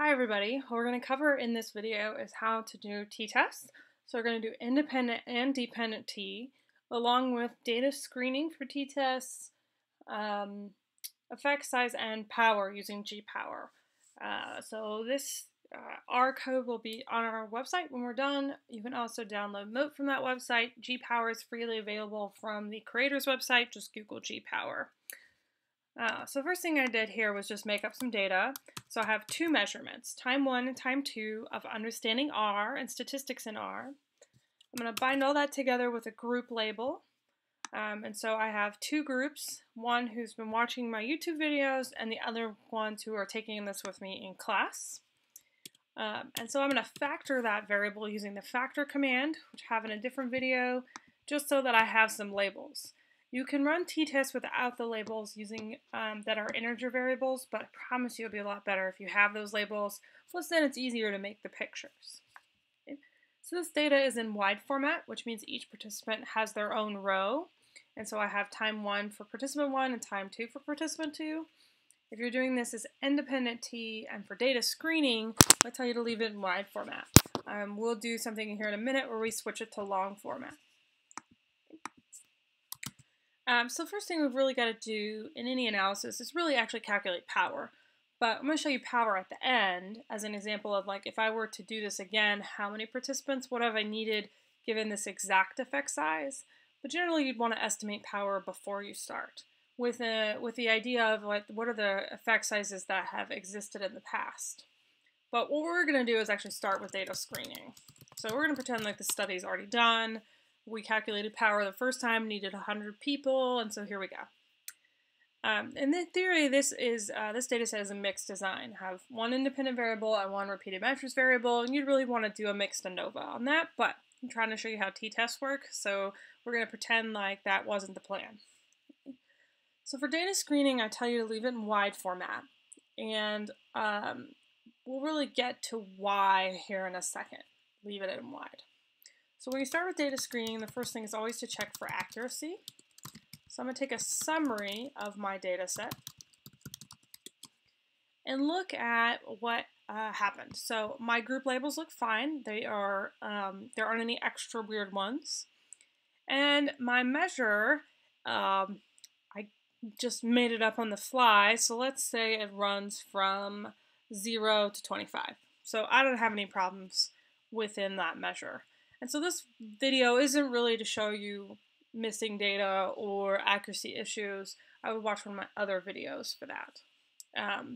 Hi everybody, what we're going to cover in this video is how to do t-tests. So we're going to do independent and dependent t, along with data screening for t-tests, effect size, and power using GPower. So this R code will be on our website when we're done. You can also download Mote from that website. GPower is freely available from the creator's website, just Google GPower. So the first thing I did here was just make up some data. So I have two measurements, time 1 and time 2 of understanding R and statistics in R. I'm going to bind all that together with a group label. And so I have two groups, one who's been watching my YouTube videos and the other ones who are taking this with me in class. And so I'm going to factor that variable using the factor command, which I have in a different video, just so that I have some labels. You can run t-tests without the labels using that are integer variables, but I promise you it'll be a lot better if you have those labels. Plus then it's easier to make the pictures. Okay. So this data is in wide format, which means each participant has their own row. And so I have time 1 for participant 1 and time 2 for participant 2. If you're doing this as independent t and for data screening, I'll tell you to leave it in wide format. We'll do something here in a minute where we switch it to long format. So the first thing we've really got to do in any analysis is really actually calculate power. But I'm going to show you power at the end as an example of, like, if I were to do this again, how many participants would have I needed given this exact effect size? But generally you'd want to estimate power before you start with the idea of what are the effect sizes that have existed in the past. But what we're going to do is actually start with data screening. So we're going to pretend like the study's already done. We calculated power the first time, needed 100 people, and so here we go. And in theory, this data set is a mixed design. Have one independent variable and one repeated measures variable, and you'd really want to do a mixed ANOVA on that, but I'm trying to show you how t-tests work, so we're going to pretend like that wasn't the plan. So for data screening, I tell you to leave it in wide format, and we'll really get to why here in a second. Leave it in wide. So when you start with data screening, the first thing is always to check for accuracy. So I'm going to take a summary of my data set and look at what happened. So my group labels look fine. They are, there aren't any extra weird ones. And my measure, I just made it up on the fly. So let's say it runs from 0 to 25. So I don't have any problems within that measure. And so this video isn't really to show you missing data or accuracy issues. I would watch one of my other videos for that.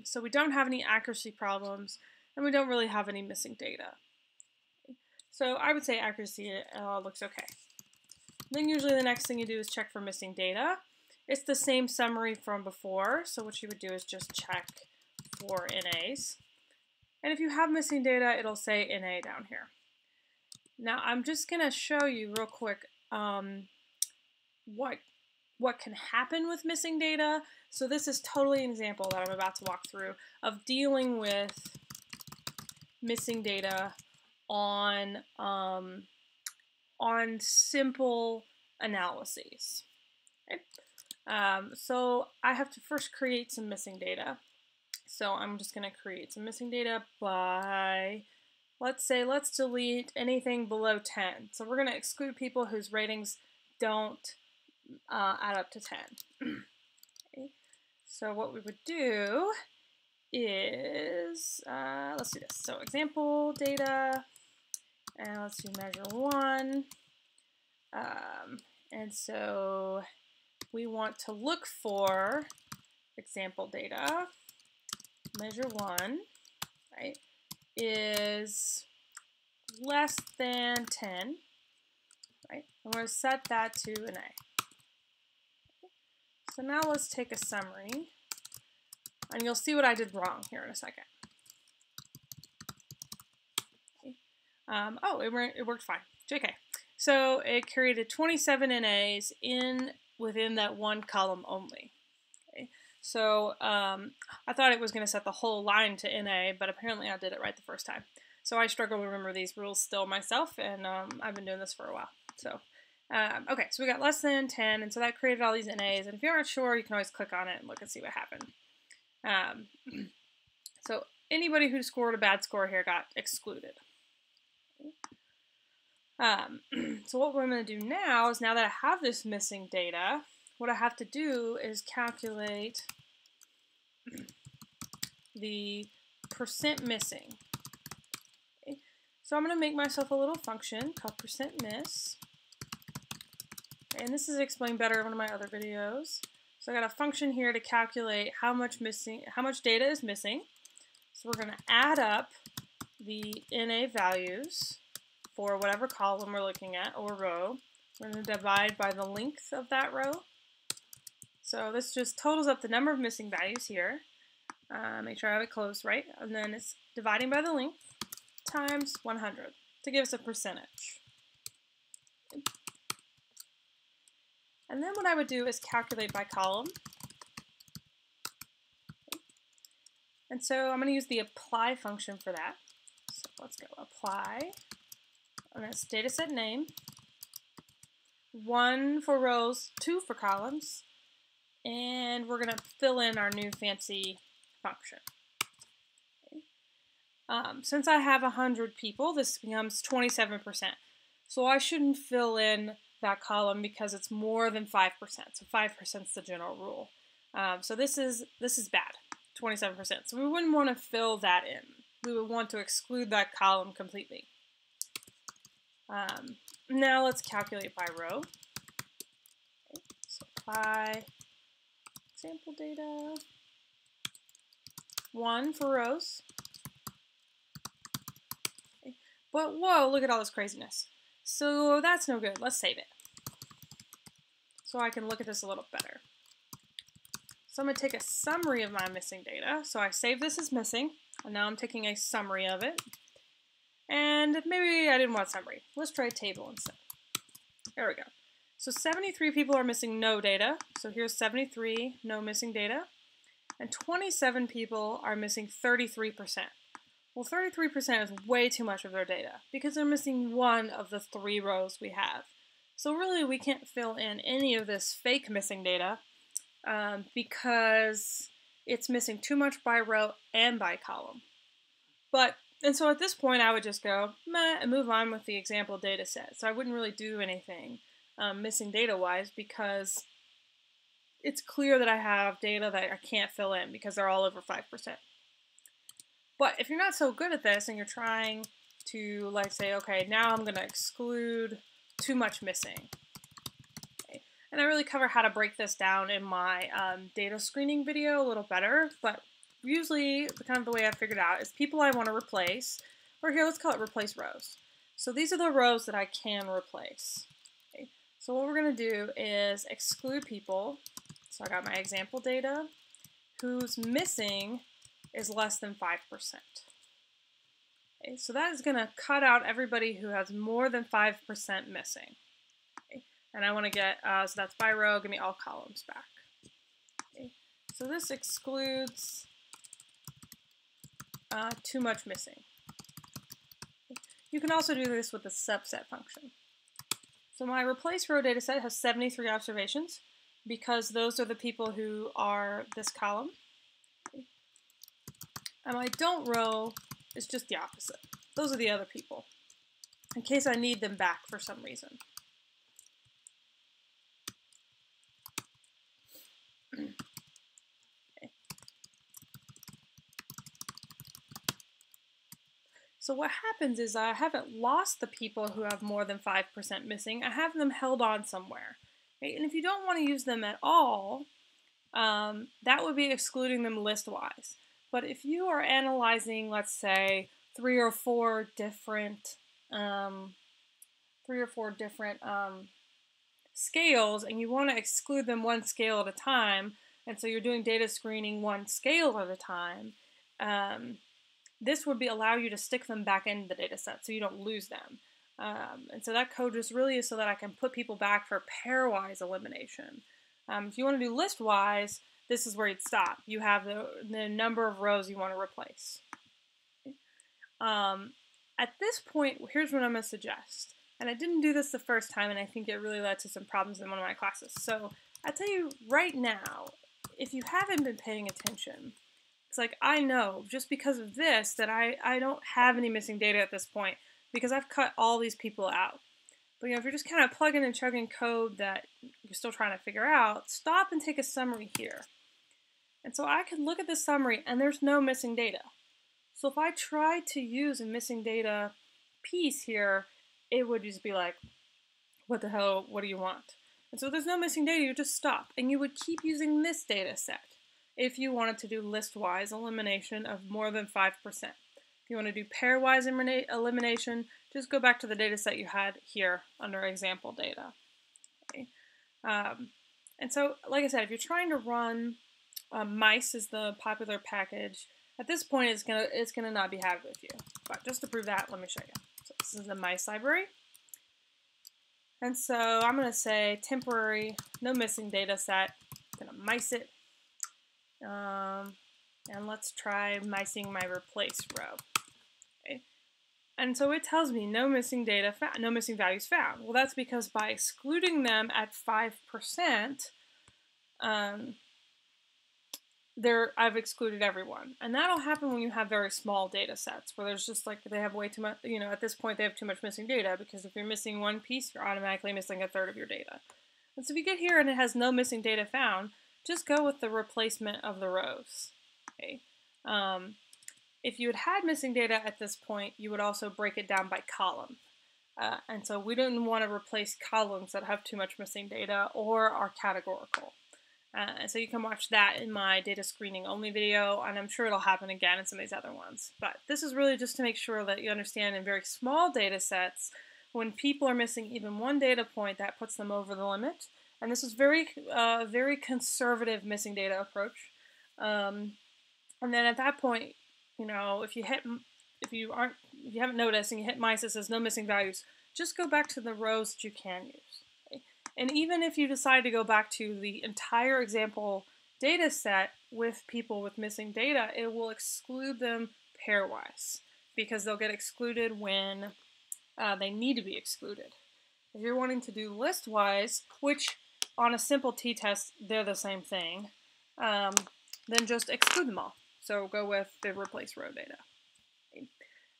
So we don't have any accuracy problems, and we don't really have any missing data. So I would say accuracy looks okay. Then usually the next thing you do is check for missing data. It's the same summary from before, so what you would do is just check for NAs. And if you have missing data, it'll say NA down here. Now I'm just going to show you real quick what can happen with missing data. So this is totally an example that I'm about to walk through of dealing with missing data on simple analyses. Okay? So I have to first create some missing data. So I'm just going to create some missing data by... Let's delete anything below 10. So we're going to exclude people whose ratings don't add up to 10. Okay. So what we would do is, let's do this. So example data, and let's do measure 1. And so we want to look for example data, measure 1, right? Is less than 10, right? And we're going to set that to an A. So now let's take a summary, and you'll see what I did wrong here in a second. Okay. Oh, it worked fine. JK. So it created 27 NAs within that one column only. Okay. So I thought it was going to set the whole line to NA, but apparently I did it right the first time. So I struggle to remember these rules still myself, and I've been doing this for a while. So, okay, so we got less than 10, and so that created all these NAs, and if you aren't sure, you can always click on it and look and see what happened. So anybody who scored a bad score here got excluded. So what we're going to do now is, now that I have this missing data, what I have to do is calculate the percent missing. Okay. So I'm going to make myself a little function called percent miss. And this is explained better in one of my other videos. So I got a function here to calculate how much data is missing. So we're going to add up the NA values for whatever column we're looking at, or row. We're going to divide by the length of that row. So this just totals up the number of missing values here. Make sure I have it closed, right? And then it's dividing by the length times 100 to give us a percentage. And then what I would do is calculate by column. And so I'm going to use the apply function for that. So let's go apply. And that's data set name, 1 for rows, 2 for columns, and we're going to fill in our new fancy function. Okay. Since I have 100 people, this becomes 27%. So I shouldn't fill in that column because it's more than 5%. So 5% is the general rule. So this is bad, 27%. So we wouldn't want to fill that in. We would want to exclude that column completely. Now let's calculate by row. Okay, so apply sample data, 1 for rows. Okay, but whoa, look at all this craziness. So that's no good. Let's save it so I can look at this a little better. So I'm going to take a summary of my missing data. So I saved this as missing, and now I'm taking a summary of it. And maybe I didn't want summary. Let's try table instead. There we go. So 73 people are missing no data. So here's 73, no missing data. And 27 people are missing 33%. Well, 33% is way too much of their data because they're missing one of the 3 rows we have. So really we can't fill in any of this fake missing data because it's missing too much by row and by column. And so at this point, I would just go, meh, and move on with the example data set. So I wouldn't really do anything missing data-wise because it's clear that I have data that I can't fill in because they're all over 5%. But if you're not so good at this and you're trying to, like, say, okay, now I'm going to exclude too much missing. Okay. And I really cover how to break this down in my data screening video a little better, but usually, kind of the way I figured out is people I want to replace, or here, let's call it replace rows. So these are the rows that I can replace. Okay. So what we're going to do is exclude people. So I got my example data, who's missing is less than 5%. Okay. So that is going to cut out everybody who has more than 5% missing. Okay. And I want to get, so that's by row, give me all columns back. Okay. So this excludes too much missing. You can also do this with the subset function. So my replace row data set has 73 observations because those are the people who are this column. And my don't row is just the opposite. Those are the other people in case I need them back for some reason. So what happens is I haven't lost the people who have more than 5% missing. I have them held on somewhere. Right? And if you don't want to use them at all, that would be excluding them list-wise. But if you are analyzing, let's say, 3 or 4 different, scales, and you want to exclude them one scale at a time, and so you're doing data screening one scale at a time, this would allow you to stick them back into the data set so you don't lose them. And so that code just really is so that I can put people back for pairwise elimination. If you want to do list-wise, this is where you'd stop. You have the number of rows you want to replace. At this point, here's what I'm going to suggest. And I didn't do this the first time, and I think it really led to some problems in one of my classes. So I tell you right now, if you haven't been paying attention, It's like, I know just because of this that I don't have any missing data at this point because I've cut all these people out. But you know, if you're just kind of plugging and chugging code that you're still trying to figure out, stop and take a summary here. And so I could look at the summary and there's no missing data. So if I try to use a missing data piece here, it would just be like, what the hell, what do you want? And so if there's no missing data, you just stop. And you would keep using this data set if you wanted to do list-wise elimination of more than 5%. If you want to do pairwise elimination, just go back to the data set you had here under example data. Okay. And so, like I said, if you're trying to run mice is the popular package, at this point it's gonna not be happy with you. But just to prove that, let me show you. So this is the mice library. And so I'm going to say temporary, no missing data set. I'm going to mice it. And let's try micing my replace row. Okay. And so it tells me no missing data, no missing values found. Well, that's because by excluding them at 5%, I've excluded everyone. And that'll happen when you have very small data sets where there's just like, they have way too much, you know, at this point they have too much missing data, because if you're missing one piece, you're automatically missing a third of your data. And so if you get here and it has no missing data found, just go with the replacement of the rows. Okay. If you had had missing data at this point, you would also break it down by column. And so we didn't want to replace columns that have too much missing data or are categorical. So you can watch that in my data screening only video, and I'm sure it'll happen again in some of these other ones. But this is really just to make sure that you understand in very small data sets, when people are missing even one data point, that puts them over the limit. And this is very conservative missing data approach. And then at that point, you know, if you haven't noticed and you hit mice, it says no missing values, just go back to the rows that you can use. And even if you decide to go back to the entire example data set with people with missing data, it will exclude them pairwise because they'll get excluded when they need to be excluded. If you're wanting to do list-wise, which on a simple t-test, they're the same thing, then just exclude them all. So go with the replace row data.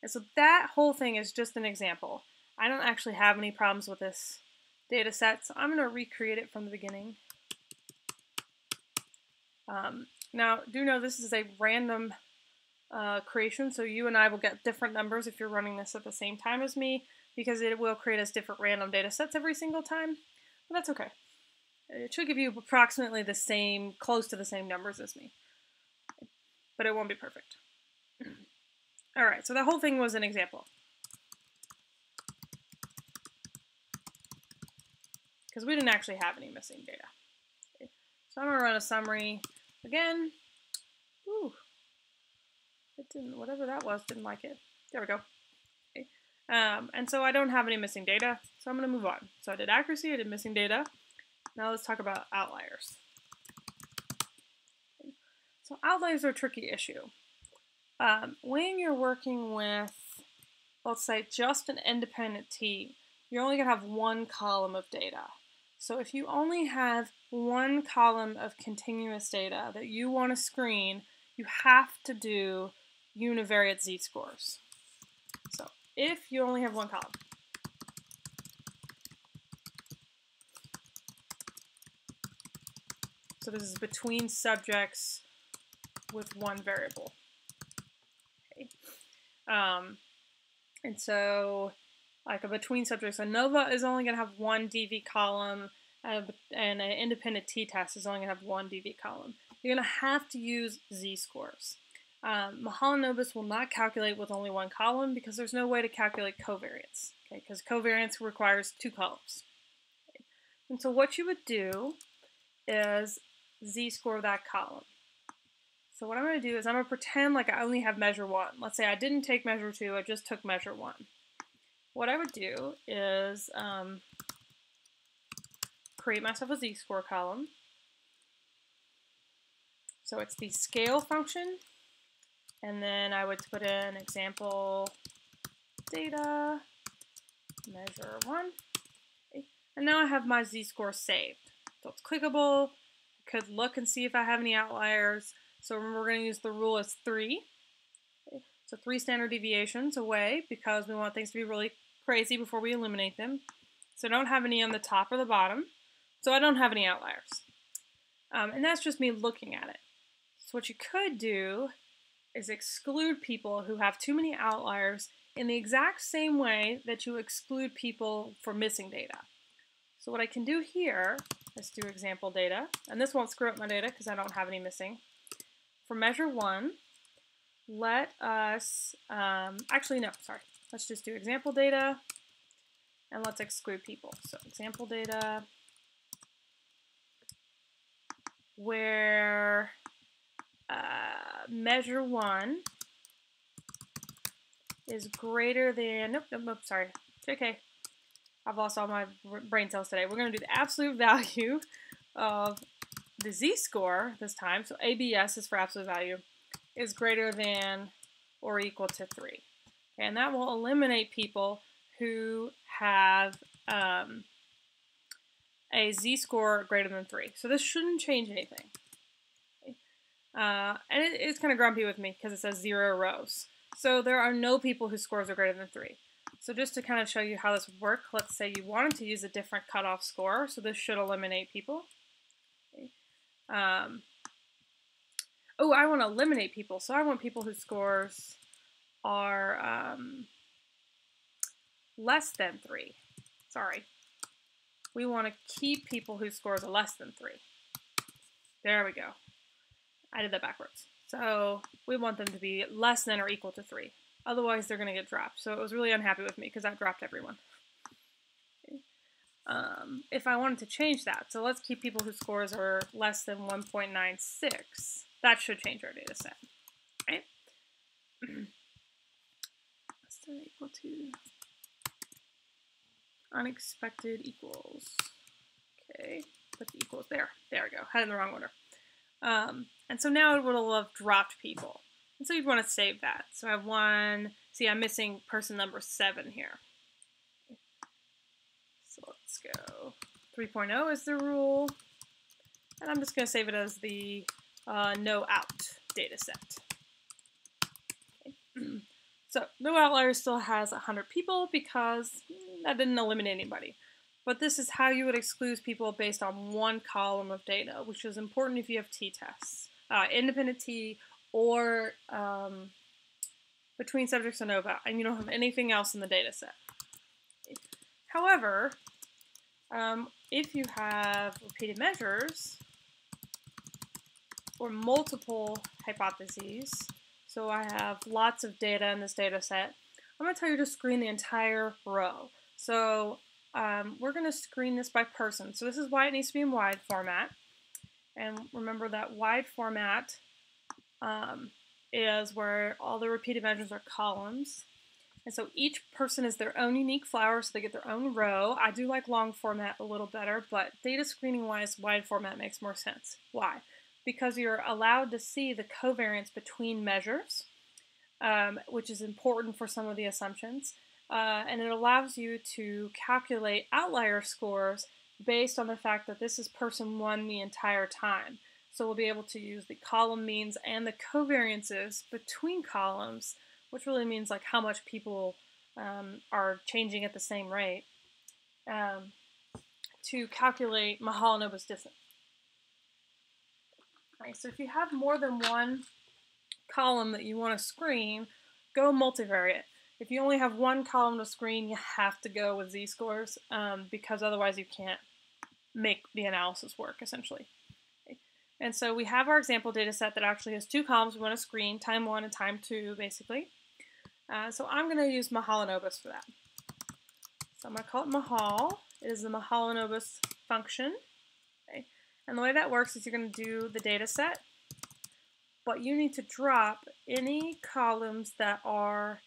And so that whole thing is just an example. I don't actually have any problems with this data set, so I'm going to recreate it from the beginning. Now, do know this is a random creation, so you and I will get different numbers if you're running this at the same time as me, because it will create us different random data sets every single time, but that's okay. It should give you approximately the same, close to the same numbers as me, but it won't be perfect. All right, so that whole thing was an example, because we didn't actually have any missing data. Okay. So I'm gonna run a summary again. Ooh, it didn't, whatever that was, didn't like it. There we go. Okay. And so I don't have any missing data, so I'm gonna move on. So I did accuracy, I did missing data. Now let's talk about outliers. Okay. So outliers are a tricky issue. When you're working with, let's say, just an independent T, you're only gonna have one column of data. So if you only have one column of continuous data that you want to screen, you have to do univariate z-scores. So if you only have one column. So this is between subjects with one variable. Okay. And so like a between subjects, a nova is only going to have one DV column, and an independent t-test is only going to have one DV column. You're going to have to use z-scores. Mahalanobis will not calculate with only one column because there's no way to calculate covariance, okay? Because covariance requires two columns. Okay. And so what you would do is z-score that column. So what I'm going to do is I'm going to pretend like I only have measure one. Let's say I didn't take measure two, I just took measure one. What I would do is create myself a z-score column. So it's the scale function, and then I would put in example data, measure one, and now I have my z-score saved. So it's clickable, I could look and see if I have any outliers, So remember, we're going to use the rule as 3. So 3 standard deviations away because we want things to be really crazy before we eliminate them. So I don't have any on the top or the bottom. So I don't have any outliers. And that's just me looking at it. So what you could do is exclude people who have too many outliers in the exact same way that you exclude people for missing data. So what I can do here, let's do example data, and this won't screw up my data because I don't have any missing. For measure 1, let us, let's just do example data and let's exclude people. So example data where measure 1 is greater than, JK, I've lost all my brain cells today. We're going to do the absolute value of the z-score this time, so ABS is for absolute value, is greater than or equal to 3. And that will eliminate people who have a z-score greater than 3. So this shouldn't change anything. And it's kind of grumpy with me because it says 0 rows. So there are no people whose scores are greater than 3. So just to kind of show you how this would work, let's say you wanted to use a different cutoff score, so this should eliminate people. Oh, I want to eliminate people, so I want people whose scores are less than 3. Sorry. We want to keep people whose scores are less than 3. There we go. I did that backwards. So we want them to be less than or equal to 3. Otherwise, they're going to get dropped. So it was really unhappy with me because I dropped everyone. Okay. If I wanted to change that, so let's keep people whose scores are less than 1.96. That should change our data set, right? Less than or equal to unexpected equals. Okay, put the equals there. There we go. Had it in the wrong order. And so now it would have dropped people. And so you'd want to save that. So I have see I'm missing person number 7 here. So let's go, 3.0 is the rule. And I'm just going to save it as the no out data set. Okay. So no outlier still has 100 people because that didn't eliminate anybody. But this is how you would exclude people based on one column of data, which is important if you have t-tests, independent t, or between subjects and nova, and you don't have anything else in the data set. However, if you have repeated measures or multiple hypotheses, so I have lots of data in this data set, I'm going to tell you to screen the entire row. So we're going to screen this by person. So this is why it needs to be in wide format. And remember that wide format is where all the repeated measures are columns. And so each person is their own unique flower, so they get their own row. I do like long format a little better, but data screening-wise, wide format makes more sense. Why? Because you're allowed to see the covariance between measures, which is important for some of the assumptions. And it allows you to calculate outlier scores based on the fact that this is person 1 the entire time. So we'll be able to use the column means and the covariances between columns, which really means like how much people are changing at the same rate, to calculate Mahalanobis distance. Right, so if you have more than one column that you want to screen, go multivariate. If you only have one column to screen, you have to go with z-scores because otherwise you can't make the analysis work, essentially. Okay. And so we have our example data set that actually has 2 columns we want to screen, time 1 and time 2, basically. So I'm going to use Mahalanobis for that. So I'm going to call it Mahal. It is the Mahalanobis function. Okay. And the way that works is you're going to do the data set, but you need to drop any columns that are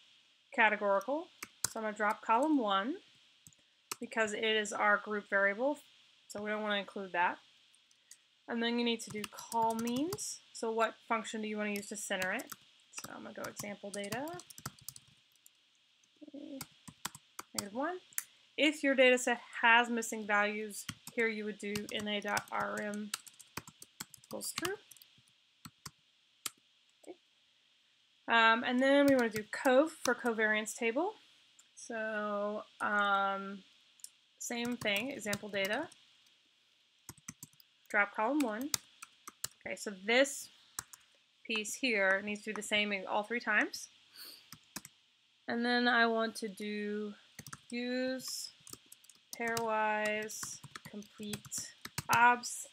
categorical. So I'm going to drop column 1 because it is our group variable, so we don't want to include that. And then you need to do call means. So what function do you want to use to center it? So I'm going to go example data, -1. If your data set has missing values, here you would do na.rm equals true. And then we want to do cov for covariance table. So same thing, example data, drop column one. Okay, so this piece here needs to be the same all three times. And then I want to do use pairwise complete obs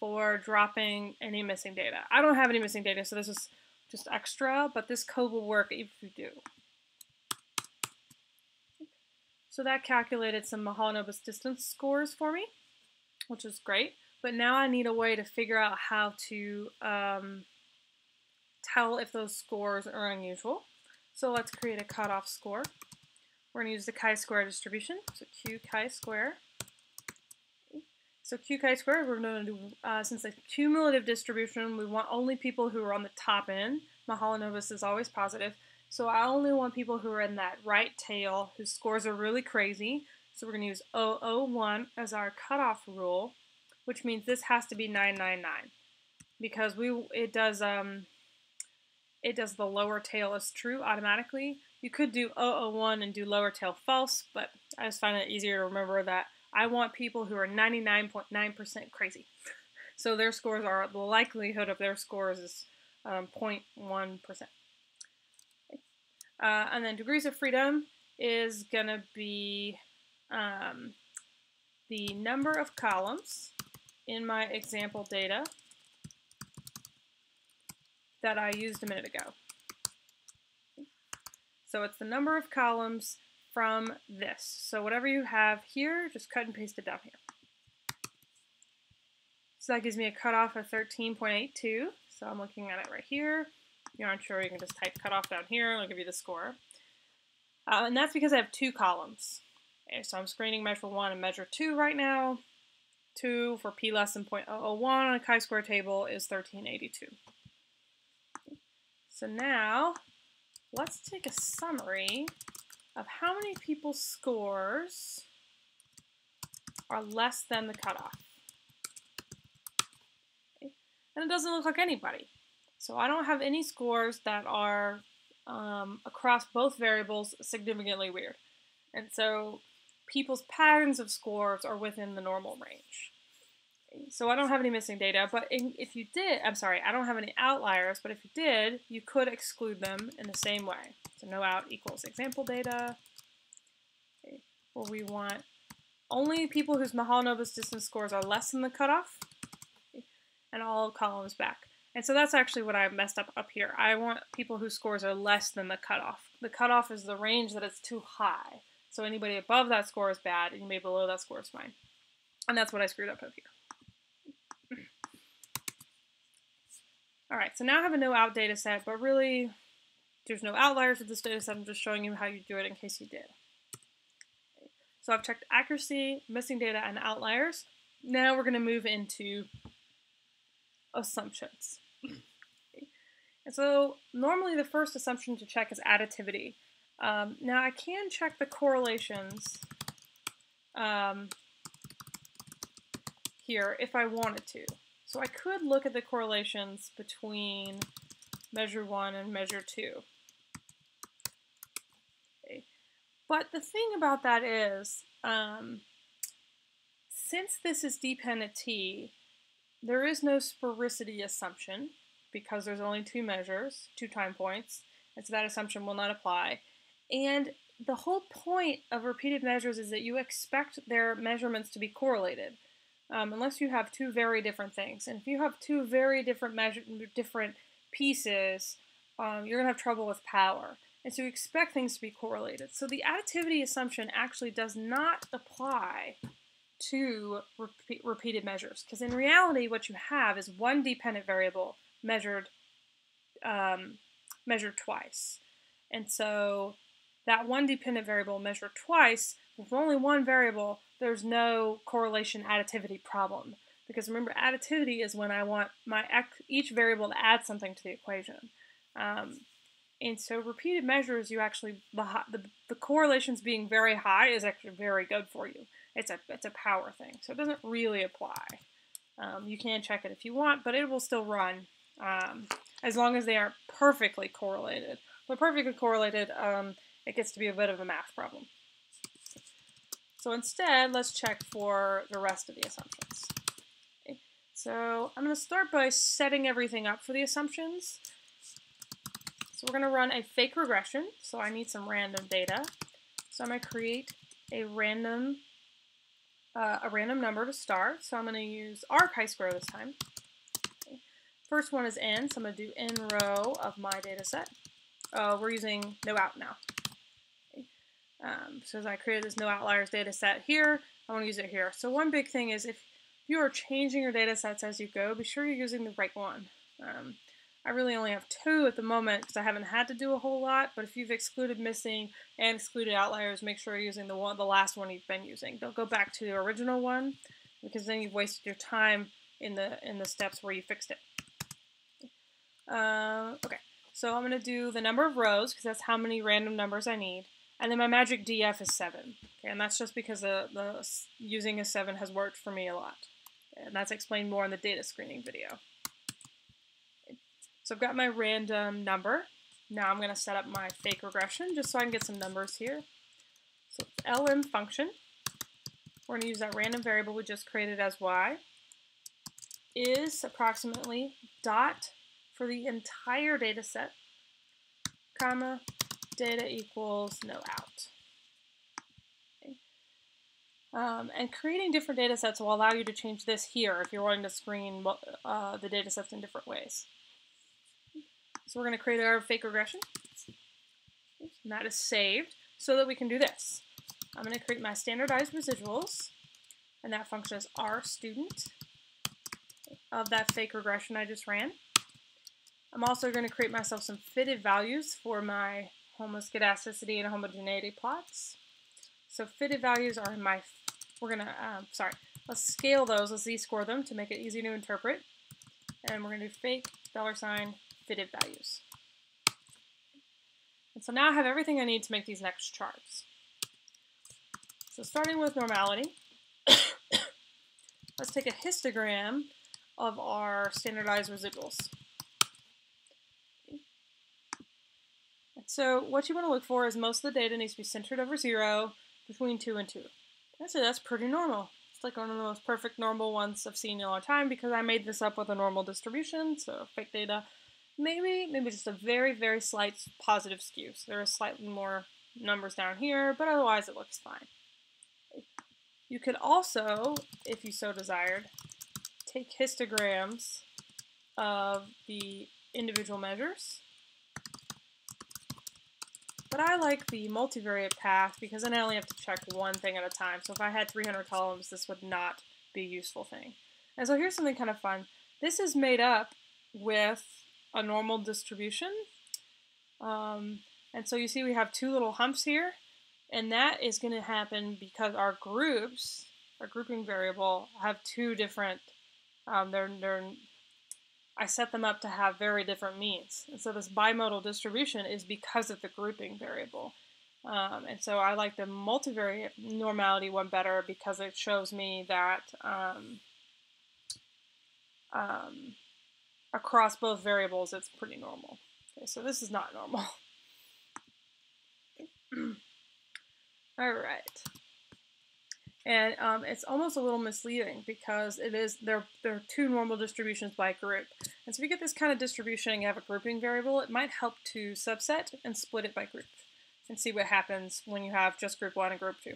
for dropping any missing data. I don't have any missing data, so this is just extra, but this code will work if you do. So that calculated some Mahalanobis distance scores for me, which is great. But now I need a way to figure out how to tell if those scores are unusual. So let's create a cutoff score. We're going to use the chi-square distribution, so q chi-square. So q chi-square, we're going to do, since the cumulative distribution, we want only people who are on the top end. Mahalanobis is always positive. So I only want people who are in that right tail, whose scores are really crazy. So we're going to use 001 as our cutoff rule, which means this has to be 999, because it does the lower tail as true automatically. You could do 001 and do lower tail false, but I just find it easier to remember that I want people who are 99.9% crazy. So their scores are, the likelihood of their scores is 0.1%. And then degrees of freedom is going to be the number of columns in my example data that I used a minute ago. So it's the number of columns from this. So whatever you have here, just cut and paste it down here. So that gives me a cutoff of 13.82. So I'm looking at it right here. If you're unsure, you can just type cutoff down here and it'll give you the score. And that's because I have two columns. Okay, so I'm screening measure 1 and measure 2 right now. 2 for p less than 0.001 on a chi-square table is 1382. So now, let's take a summary of how many people's scores are less than the cutoff. Okay. And it doesn't look like anybody. So I don't have any scores that are across both variables significantly weird. And so people's patterns of scores are within the normal range. So I don't have any missing data, but if you did, I'm sorry, I don't have any outliers, but if you did, you could exclude them in the same way. So no out equals example data. Okay. Well, we want only people whose Mahalanobis distance scores are less than the cutoff, okay, and all columns back. And so that's actually what I messed up here. I want people whose scores are less than the cutoff. The cutoff is the range that it's too high. So anybody above that score is bad, anybody below that score is fine. And that's what I screwed up here. All right, so now I have a no out data set, but really there's no outliers with this data set. I'm just showing you how you do it in case you did. So I've checked accuracy, missing data, and outliers. Now we're going to move into assumptions. And so normally the first assumption to check is additivity. Now I can check the correlations here if I wanted to. So I could look at the correlations between measure 1 and measure 2. Okay. But the thing about that is, since this is dependent t, there is no sporicity assumption because there's only two measures, two time points, and so that assumption will not apply. And the whole point of repeated measures is that you expect their measurements to be correlated. Unless you have two very different things. And if you have two very different pieces, you're going to have trouble with power. And so you expect things to be correlated. So the additivity assumption actually does not apply to repeated measures. Because in reality, what you have is one dependent variable measured twice. And so that one dependent variable measured twice, with only one variable, there's no correlation additivity problem. Because remember, additivity is when I want my each variable to add something to the equation. And so repeated measures, you actually, the correlations being very high is actually very good for you. It's a power thing, so it doesn't really apply. You can check it if you want, but it will still run as long as they aren't perfectly correlated. But perfectly correlated, it gets to be a bit of a math problem. So instead, let's check for the rest of the assumptions. Okay. So I'm going to start by setting everything up for the assumptions. So we're going to run a fake regression, so I need some random data. So I'm going to create a random number to start, so I'm going to use R chi-square this time. Okay. First one is n, so I'm going to do n row of my data set. We're using no out now. Okay. So as I created this no outliers data set here, I want to use it here. So one big thing is if you are changing your data sets as you go, be sure you're using the right one. I really only have two at the moment because I haven't had to do a whole lot, but if you've excluded missing and excluded outliers, make sure you're using the last one you've been using. Don't go back to the original one because then you've wasted your time in the steps where you fixed it. Okay, so I'm going to do the number of rows because that's how many random numbers I need, and then my magic DF is 7, okay, and that's just because using a 7 has worked for me a lot, and that's explained more in the data screening video. So I've got my random number. Now I'm going to set up my fake regression just so I can get some numbers here. So it's LM function. We're going to use that random variable we just created as y is approximately dot for the entire data set, comma, data equals no out. Okay. And creating different data sets will allow you to change this here if you're wanting to screen the data sets in different ways. So we're going to create our fake regression, and that is saved so that we can do this. I'm going to create my standardized residuals, and that function is R student of that fake regression I just ran. I'm also going to create myself some fitted values for my homoscedasticity and homogeneity plots. So fitted values are my, let's scale those, let's z-score them to make it easy to interpret, and we're going to do fake $, fitted values. And so now I have everything I need to make these next charts. So starting with normality, let's take a histogram of our standardized residuals. And so what you want to look for is most of the data needs to be centered over 0, between 2 and 2. And so that's pretty normal. It's like one of the most perfect normal ones I've seen in a long time because I made this up with a normal distribution, so fake data. Maybe just a very, very slight positive skew. So there are slightly more numbers down here, but otherwise it looks fine. You could also, if you so desired, take histograms of the individual measures. But I like the multivariate path because then I only have to check one thing at a time. So if I had 300 columns, this would not be a useful thing. And so here's something kind of fun. This is made up with a normal distribution. And so you see we have two little humps here, and that is going to happen because our groups, our grouping variable, have two different, I set them up to have very different means. And so this bimodal distribution is because of the grouping variable. And so I like the multivariate normality one better because it shows me that across both variables, it's pretty normal. Okay, so this is not normal. All right, and it's almost a little misleading because it is there are two normal distributions by group, and so if you get this kind of distribution and you have a grouping variable, it might help to subset and split it by group, and see what happens when you have just group 1 and group 2.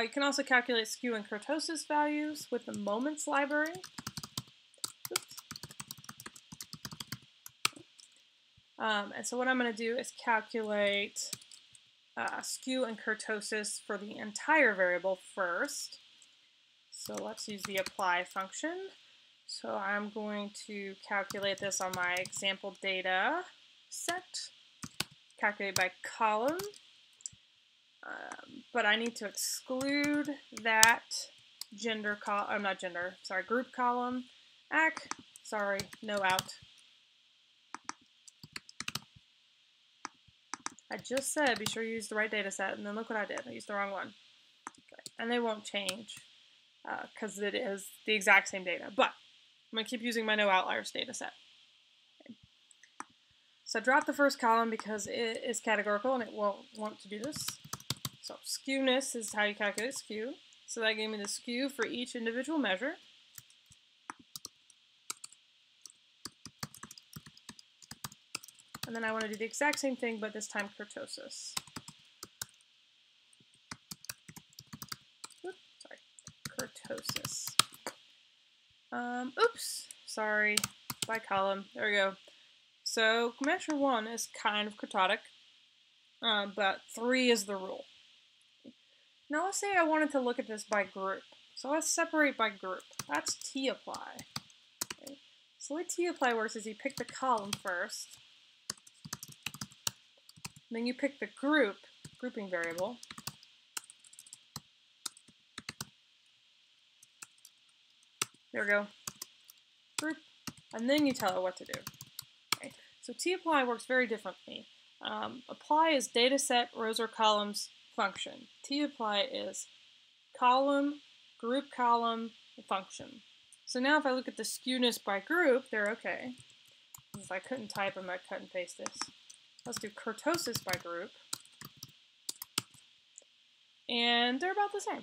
You can also calculate skew and kurtosis values with the moments library. And so what I'm going to do is calculate skew and kurtosis for the entire variable first. So let's use the apply function. So I'm going to calculate this on my example data set, calculate by column, but I need to exclude that group column, no out. I just said be sure you use the right data set, and then look what I did. I used the wrong one. Okay. And they won't change because it is the exact same data. But I'm going to keep using my no outliers data set. Okay. So drop the first column because it is categorical and it won't want to do this. So skewness is how you calculate skew. So that gave me the skew for each individual measure. And then I want to do the exact same thing, but this time kurtosis. Oops, sorry, kurtosis. Oops, sorry, by column. There we go. So measure 1 is kind of kurtotic, but 3 is the rule. Now let's say I wanted to look at this by group. So let's separate by group. That's t-apply. Okay. So the way t-apply works is you pick the column first. Then you pick the grouping variable, there we go, group, and then you tell it what to do. Okay. So t-apply works very differently. Apply is data set, rows or columns function. T-apply is column, group column, function. So now if I look at the skewness by group, they're okay. If I couldn't type, I might cut and paste this. Let's do kurtosis by group, and they're about the same.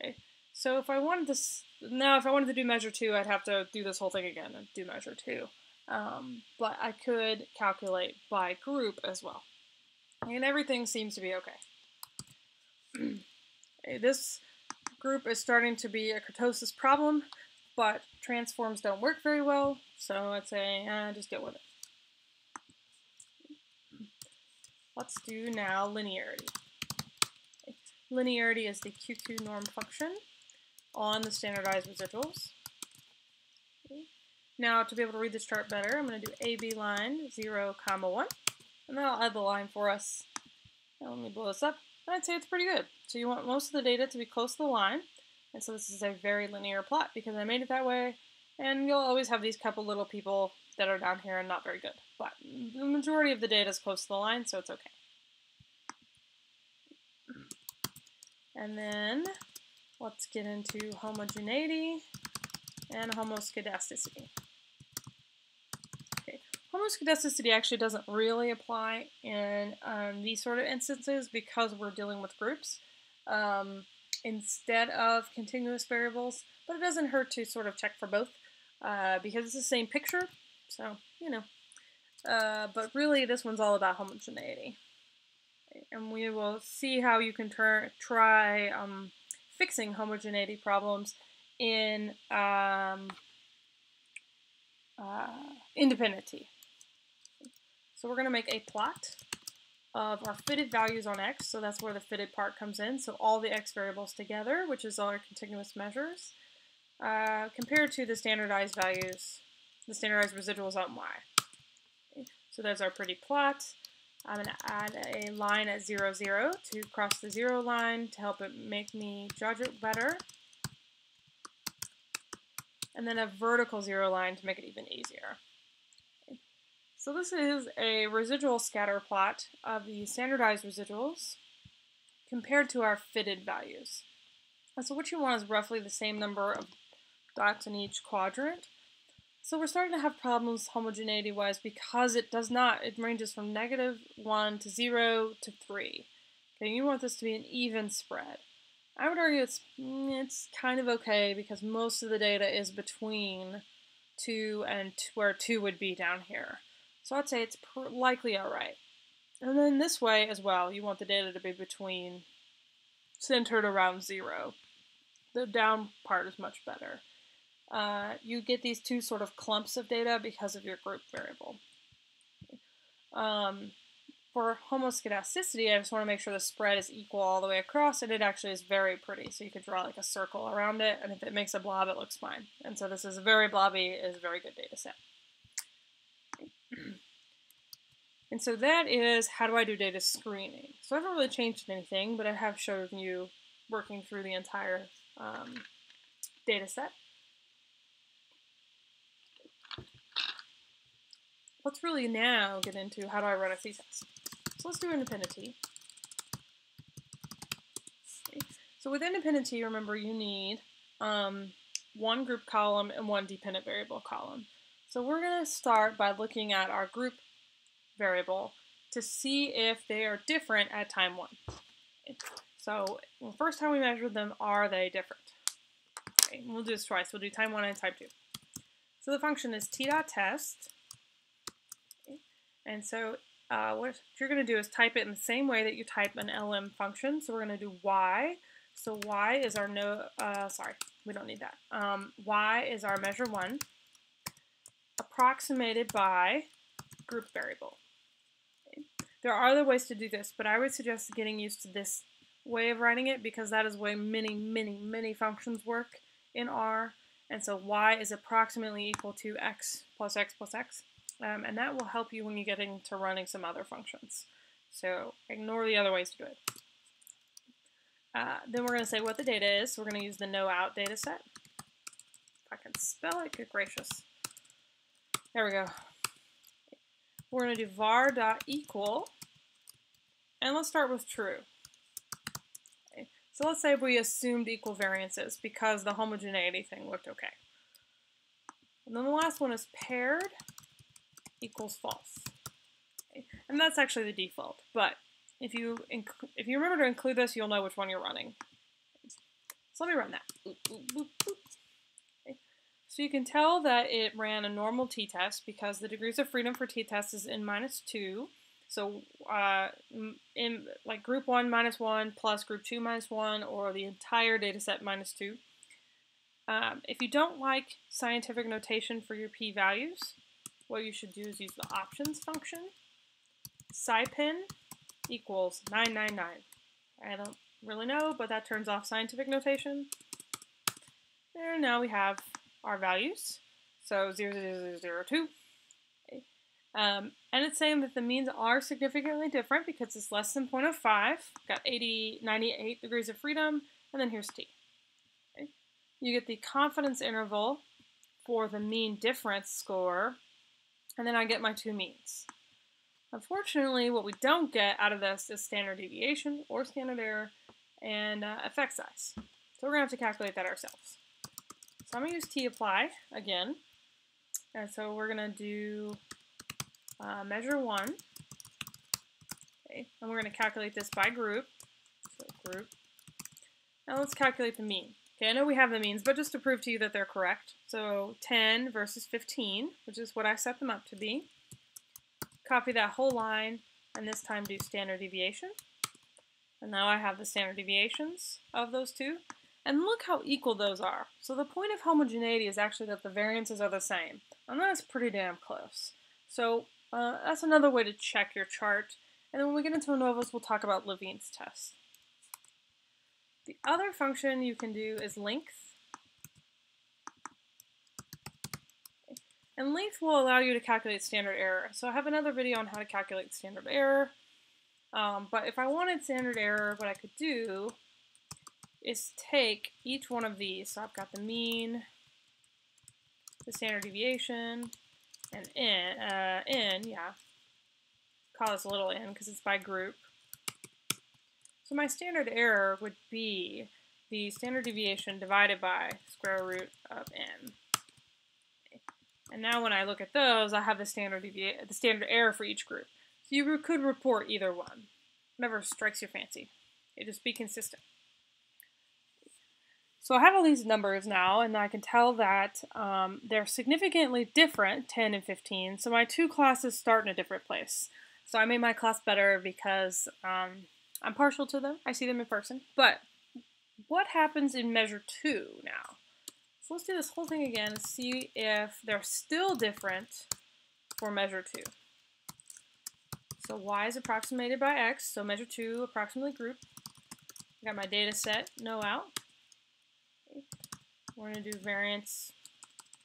Okay, so if I wanted this now, if I wanted to do measure 2, I'd have to do this whole thing again and do measure 2. But I could calculate by group as well, and everything seems to be okay. Okay, this group is starting to be a kurtosis problem, but transforms don't work very well, so I'd say just deal with it. Let's do now linearity. Okay. Linearity is the QQ norm function on the standardized residuals. Okay. Now to be able to read this chart better, I'm going to do AB line 0, 1, and that'll add the line for us. Now let me blow this up, and I'd say it's pretty good. So you want most of the data to be close to the line, and so this is a very linear plot because I made it that way, and you'll always have these couple little people that are down here and not very good. But the majority of the data is close to the line, so it's okay. And then let's get into homogeneity and homoscedasticity. Okay. Homoscedasticity actually doesn't really apply in these sort of instances because we're dealing with groups instead of continuous variables, but it doesn't hurt to sort of check for both because it's the same picture, so you know. But really, this one's all about homogeneity. And we will see how you can try fixing homogeneity problems in independent T. So we're going to make a plot of our fitted values on x, so that's where the fitted part comes in, so all the x variables together, which is all our continuous measures, compared to the standardized values, the standardized residuals on y. So there's our pretty plot. I'm going to add a line at 0, 0 to cross the 0 line to help it make me judge it better. And then a vertical 0 line to make it even easier. Okay. So this is a residual scatter plot of the standardized residuals compared to our fitted values. And so what you want is roughly the same number of dots in each quadrant. So we're starting to have problems homogeneity-wise because it does not, it ranges from -1 to 0 to 3. Okay, you want this to be an even spread. I would argue it's kind of okay because most of the data is between 2 and where 2 would be down here. So I'd say it's likely alright. And then this way as well, you want the data to be between, centered around 0. The down part is much better. You get these two sort of clumps of data because of your group variable. For homoscedasticity, I just want to make sure the spread is equal all the way across, and it actually is very pretty. So you could draw like a circle around it, and if it makes a blob, it looks fine. And so this is very blobby, is a very good data set. And so that is how do I do data screening. So I haven't really changed anything, but I have shown you working through the entire data set. Let's really now get into how do I run a T-test. So let's do independent T. Okay. So with independent T, remember you need one group column, and one dependent variable column. So we're going to start by looking at our group variable to see if they are different at time one. So the first time we measured them, are they different? Okay, we'll do this twice. We'll do time one and time two. So the function is t.test. Okay, and so what you're going to do is type it in the same way that you type an LM function. So we're going to do y. So y is our we don't need that. Y is our measure one, approximated by group variable. Okay. There are other ways to do this, but I would suggest getting used to this way of writing it because that is the way many functions work in R. And so y is approximately equal to x plus x plus x. And that will help you when you get into running some other functions. So ignore the other ways to do it. Then we're going to say what the data is. So we're going to use the no-out data set. If I can spell it, good gracious. There we go. We're going to do var.equal. And let's start with true. Okay. So let's say we assumed equal variances because the homogeneity thing looked okay. And then the last one is paired equals false. Okay. And that's actually the default, but if you remember to include this, you'll know which one you're running. So let me run that. Okay. So you can tell that it ran a normal t-test because the degrees of freedom for t-test is n-2. So in like group 1 minus 1 plus group 2 minus 1 or the entire data set minus 2. If you don't like scientific notation for your p-values, what you should do is use the options function, scipin equals 999. I don't really know, but that turns off scientific notation. And now we have our values. So 0, 0, 0, 0, 2. Okay. And it's saying that the means are significantly different because it's less than 0.05. We've got 80, 98 degrees of freedom, and then here's t. Okay. You get the confidence interval for the mean difference score, and then I get my two means. Unfortunately, what we don't get out of this is standard deviation or standard error and effect size. So we're going to have to calculate that ourselves. So I'm going to use tapply again. And so we're going to do measure 1. Okay, and we're going to calculate this by group. So group. Now let's calculate the mean. Okay, I know we have the means, but just to prove to you that they're correct. So 10 versus 15, which is what I set them up to be. Copy that whole line, and this time do standard deviation. And now I have the standard deviations of those two. And look how equal those are. So the point of homogeneity is actually that the variances are the same. And that's pretty damn close. So that's another way to check your chart. And then when we get into ANOVAs, we'll talk about Levine's test. The other function you can do is length. And length will allow you to calculate standard error. So I have another video on how to calculate standard error. But if I wanted standard error, what I could do is take each one of these. So I've got the mean, the standard deviation, and call this a little n because it's by group. So my standard error would be the standard deviation divided by square root of n. And now when I look at those, I have the standard error for each group. So you could report either one, whatever strikes your fancy. Okay, just be consistent. So I have all these numbers now, and I can tell that they're significantly different, 10 and 15. So my two classes start in a different place. So I made my class better because I'm partial to them. I see them in person. But what happens in measure 2 now? So let's do this whole thing again and see if they're still different for measure 2. So y is approximated by x, so measure 2, approximately group. I got my data set, no out. Okay. We're going to do variance.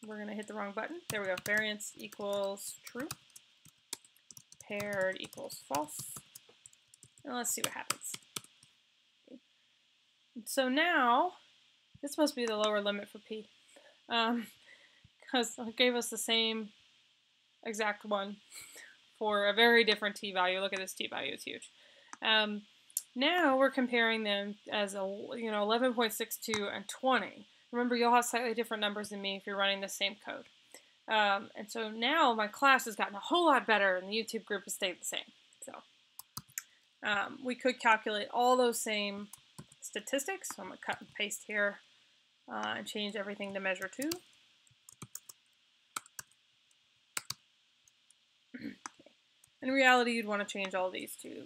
We're going to hit the wrong button. There we go. Variance equals true. Paired equals false. And let's see what happens. Okay. So now, this must be the lower limit for p, because it gave us the same exact one for a very different t-value. Look at this t-value; it's huge. Now we're comparing them as 11.62 and 20. Remember, you'll have slightly different numbers than me if you're running the same code. And so now my class has gotten a whole lot better and the YouTube group has stayed the same. So we could calculate all those same statistics. So I'm going to cut and paste here and change everything to measure 2. In reality, you'd want to change all these to,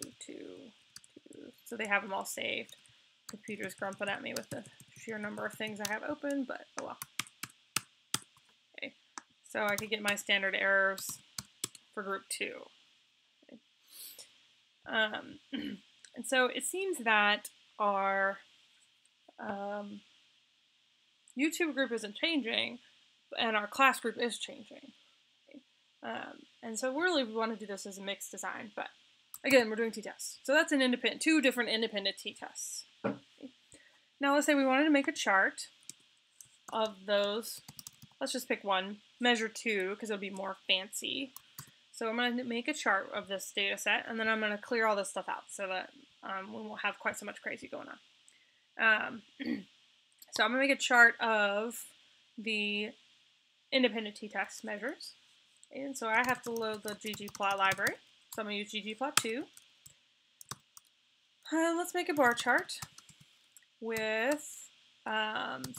so they have them all saved. Computer's grumping at me with the sheer number of things I have open, but oh well. Okay, so I could get my standard errors for group 2. Okay. And so it seems that our YouTube group isn't changing, and our class group is changing. And so really we want to do this as a mixed design, but again, we're doing t-tests. So that's an independent, 2 different independent t-tests. Now let's say we wanted to make a chart of those. Let's just pick one, measure 2, because it'll be more fancy. So I'm going to make a chart of this data set, and then I'm going to clear all this stuff out so that we won't have quite so much crazy going on. So I'm going to make a chart of the independent t-test measures. And so I have to load the ggplot library. So I'm going to use ggplot2. Let's make a bar chart with, so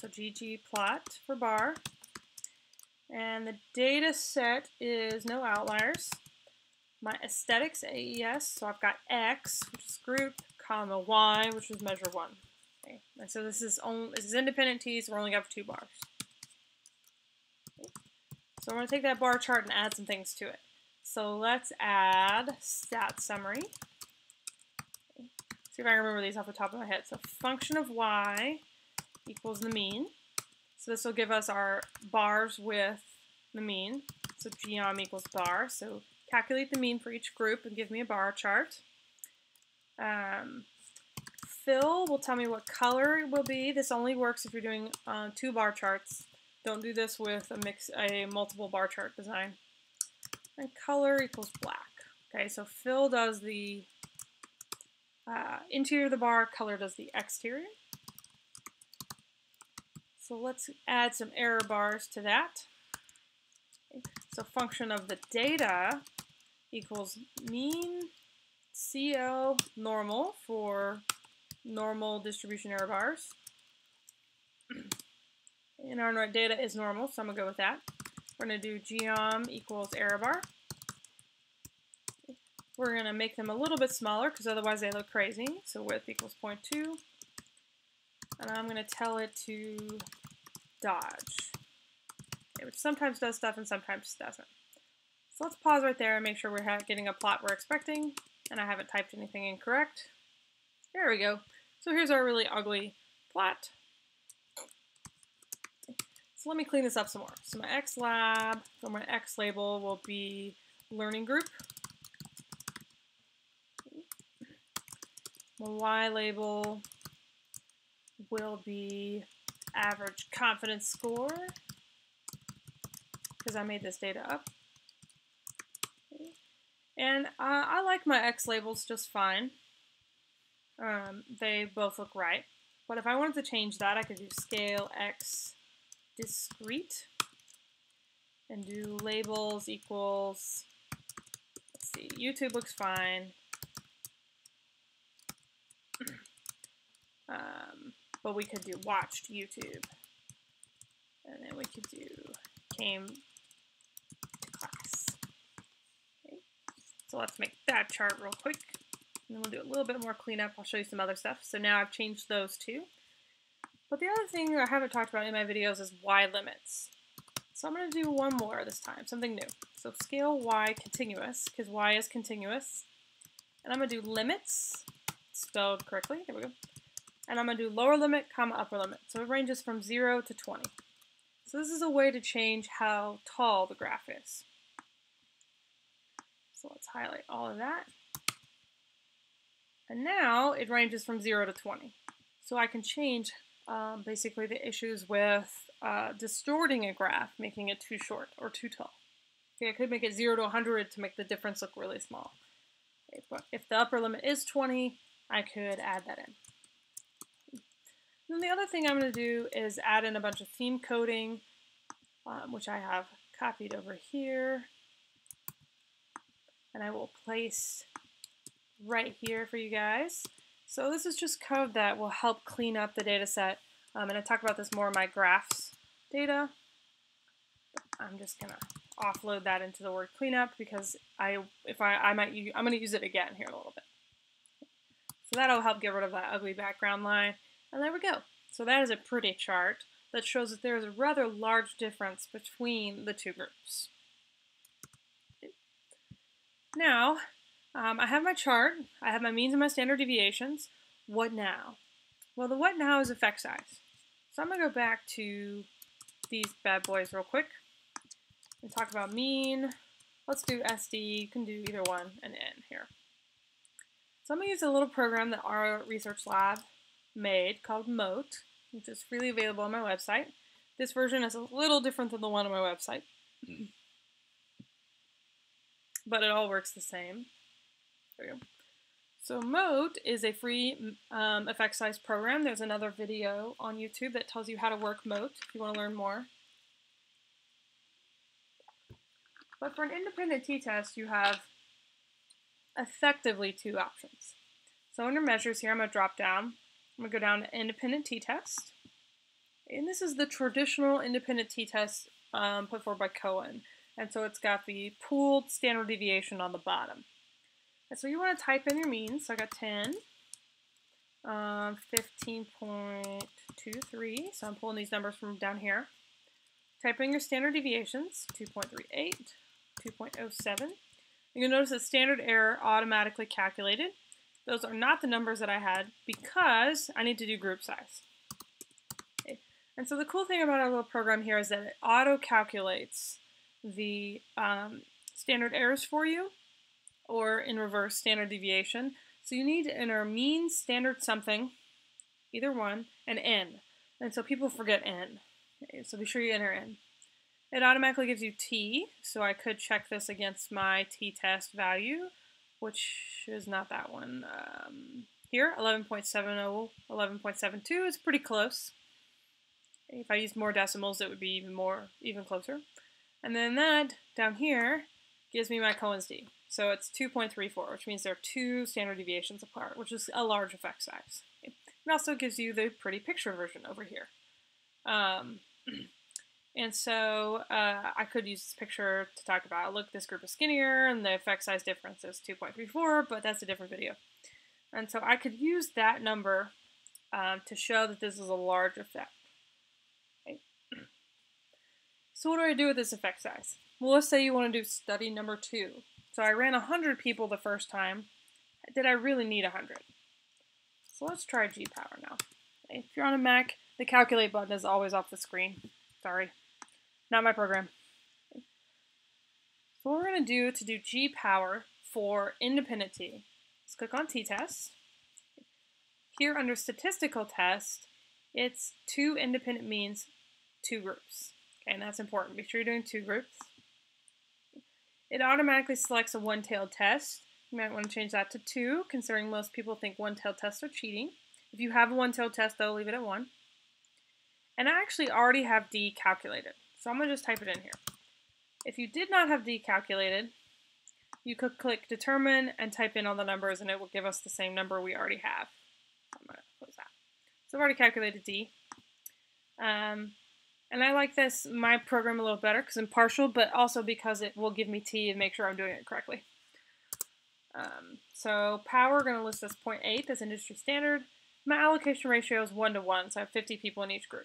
ggplot for bar. And the data set is no outliers. My aesthetics, AES, so I've got X, which is group, comma Y, which is measure 1. Okay. And so this is independent T, so we're only going to have 2 bars. So I'm going to take that bar chart and add some things to it. So let's add stat summary. Okay. See if I can remember these off the top of my head. So function of y equals the mean. So this will give us our bars with the mean. So geom equals bar. So calculate the mean for each group and give me a bar chart. Fill will tell me what color it will be. This only works if you're doing 2 bar charts. Don't do this with a multiple bar chart design. And color equals black. Okay, so fill does the interior of the bar, color does the exterior. So let's add some error bars to that. Okay, so function of the data equals mean CL normal for normal distribution error bars. And our data is normal, so I'm going to go with that. We're going to do geom equals error bar. We're going to make them a little bit smaller, because otherwise they look crazy. So width equals 0.2. And I'm going to tell it to dodge, okay, which sometimes does stuff and sometimes doesn't. So let's pause right there and make sure we're getting a plot we're expecting. And I haven't typed anything incorrect. There we go. So here's our really ugly plot. So let me clean this up some more. So my X lab, so my X label will be learning group. My Y label will be average confidence score, because I made this data up. And I like my X labels just fine. They both look right. But if I wanted to change that, I could do scale X discrete and do labels equals, let's see, YouTube looks fine, but we could do watched YouTube, and then we could do came to class. Okay. So let's make that chart real quick, and then we'll do a little bit more cleanup. I'll show you some other stuff. So now I've changed those two. But the other thing I haven't talked about in my videos is Y limits. So I'm going to do one more this time, something new. So scale Y continuous, because Y is continuous. And I'm going to do limits, spelled correctly, there we go. And I'm going to do lower limit, comma upper limit. So it ranges from 0 to 20. So this is a way to change how tall the graph is. So let's highlight all of that. And now it ranges from 0 to 20. So I can change basically the issues with distorting a graph, making it too short or too tall. Okay, I could make it 0 to 100 to make the difference look really small. Okay, but if the upper limit is 20, I could add that in. And the other thing I'm going to do is add in a bunch of theme coding, which I have copied over here. And I will place right here for you guys. So this is just code that will help clean up the data set. And I talk about this more in my graphs data. I'm just going to offload that into the word cleanup because I'm going to use it again here in a little bit. So that'll help get rid of that ugly background line. And there we go. So that is a pretty chart that shows that there is a rather large difference between the two groups. Now, I have my chart, I have my means and my standard deviations. What now? Well, the what now is effect size. So I'm going to go back to these bad boys real quick and talk about mean. Let's do SD, you can do either one and N here. So I'm going to use a little program that our research lab made called Mote, which is freely available on my website. This version is a little different than the one on my website, but it all works the same. There we go. So Mote is a free effect size program. There's another video on YouTube that tells you how to work Mote if you want to learn more. But for an independent t-test, you have effectively two options. So under measures here, I'm going to drop down. I'm going to go down to independent t-test. And this is the traditional independent t-test put forward by Cohen. And so it's got the pooled standard deviation on the bottom. And so you want to type in your means. So I got 10, 15.23. So I'm pulling these numbers from down here. Type in your standard deviations, 2.38, 2.07. You'll notice that standard error automatically calculated. Those are not the numbers that I had because I need to do group size. Okay. And so the cool thing about our little program here is that it auto-calculates the standard errors for you, or in reverse, standard deviation. So you need to enter mean, standard something, either one, and N. And so people forget N. Okay. So be sure you enter N. It automatically gives you T, so I could check this against my t-test value, which is not that one here. 11.70, 11.72 is pretty close. If I used more decimals, it would be even closer. And then that down here gives me my Cohen's D. So it's 2.34, which means there are two standard deviations apart, which is a large effect size. It also gives you the pretty picture version over here. And so I could use this picture to talk about, look, this group is skinnier and the effect size difference is 2.34, but that's a different video. And so I could use that number to show that this is a large effect. Okay. So what do I do with this effect size? Well, let's say you want to do study number 2. So I ran 100 people the first time. Did I really need 100? So let's try GPower now. Okay. If you're on a Mac, the calculate button is always off the screen. Sorry. Not my program. So what we're going to do GPower for independent T, let's click on t-test. Here under statistical test, it's two independent means, two groups. Okay, and that's important. Be sure you're doing two groups. It automatically selects a one-tailed test. You might want to change that to two, considering most people think one-tailed tests are cheating. If you have a one-tailed test, though, leave it at one. And I actually already have D calculated, so I'm going to just type it in here. If you did not have D calculated, you could click determine and type in all the numbers, and it will give us the same number we already have. I'm going to close that. So I've already calculated D. And I like this, my program, a little better because I'm partial, but also because it will give me T and make sure I'm doing it correctly. So power, we're going to list this 0.8 as industry standard. My allocation ratio is 1 to 1, so I have 50 people in each group.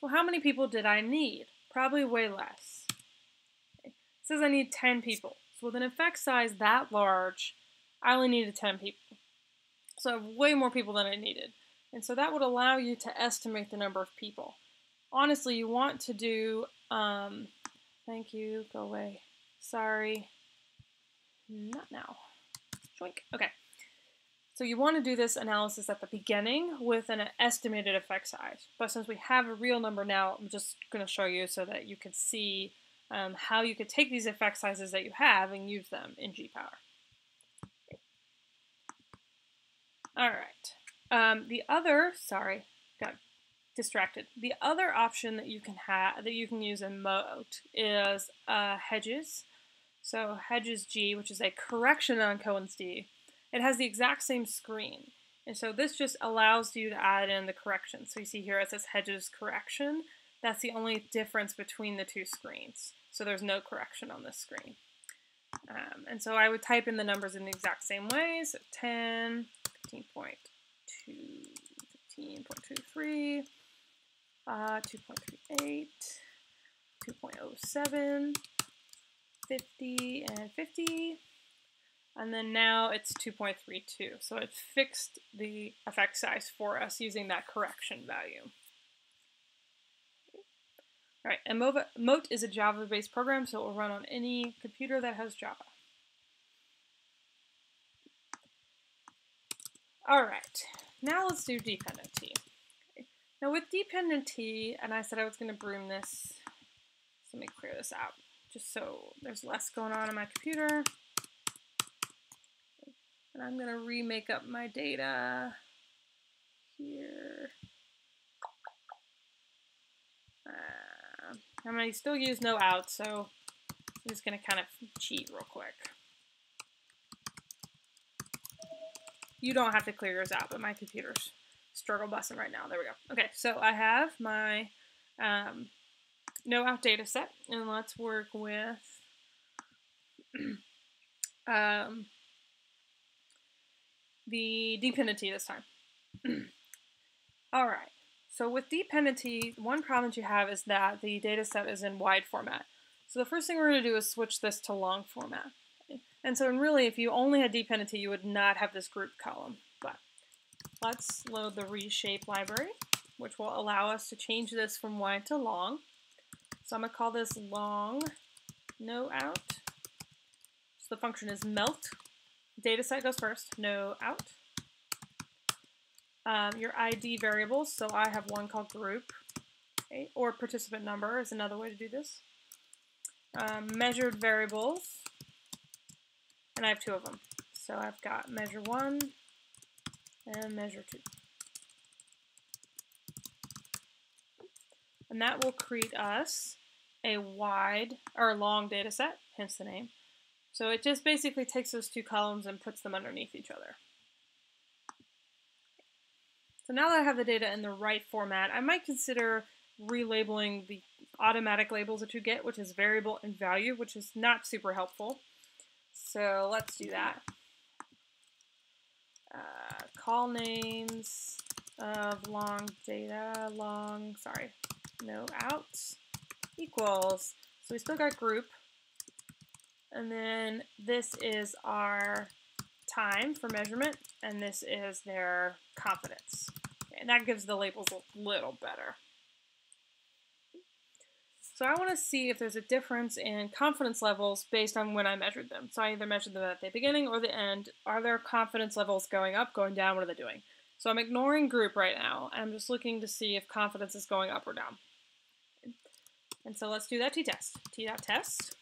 So how many people did I need? Probably way less. Okay. It says I need 10 people. So with an effect size that large, I only needed 10 people. So I have way more people than I needed. And so that would allow you to estimate the number of people. Honestly, you want to do, thank you, go away. Sorry, not now. Joink, okay. So you want to do this analysis at the beginning with an estimated effect size. But since we have a real number now, I'm just going to show you so that you can see how you could take these effect sizes that you have and use them in GPower. All right. The other, sorry, got distracted. The other option that you can have, that you can use in Mote, is hedges. So hedges G, which is a correction on Cohen's D. It has the exact same screen. And so this just allows you to add in the correction. So you see here it says hedges correction. That's the only difference between the two screens. So there's no correction on this screen. And so I would type in the numbers in the exact same way. So 10, 15.2, 15.23, 2.38, 2.07, 50, and 50. And then now it's 2.32. So it fixed the effect size for us using that correction value. All right, and Mote is a Java-based program, so it will run on any computer that has Java. All right, now let's do dependent T. Okay. Now with dependent T, and I said I was going to broom this, so let me clear this out, just so there's less going on my computer. And I'm going to remake up my data here. I'm going to still use no out, so I'm just going to kind of cheat real quick. You don't have to clear yours out, but my computer's struggle busting right now. There we go. Okay, so I have my no out data set, and let's work with the dependent T this time. All right. So with dependent T, one problem that you have is that the data set is in wide format. So the first thing we're going to do is switch this to long format. And so really, if you only had dependent T, you would not have this group column. But let's load the reshape library, which will allow us to change this from wide to long. So I'm going to call this long no out. So the function is melt. Data set goes first, no out. Your ID variables, so I have one called group, okay, or participant number is another way to do this. Measured variables, and I have two of them. So I've got measure one and measure two. And that will create us a wide or long data set, hence the name. So it just basically takes those two columns and puts them underneath each other. So now that I have the data in the right format, I might consider relabeling the automatic labels that you get, which is variable and value, which is not super helpful. So let's do that. Call names of long data, no out equals. So we still got group. And then this is our time for measurement, and this is their confidence. And that gives the labels a little better. So I want to see if there's a difference in confidence levels based on when I measured them. So I either measured them at the beginning or the end. Are their confidence levels going up, going down? What are they doing? So I'm ignoring group right now. I'm just looking to see if confidence is going up or down. And so let's do that t-test. T.test.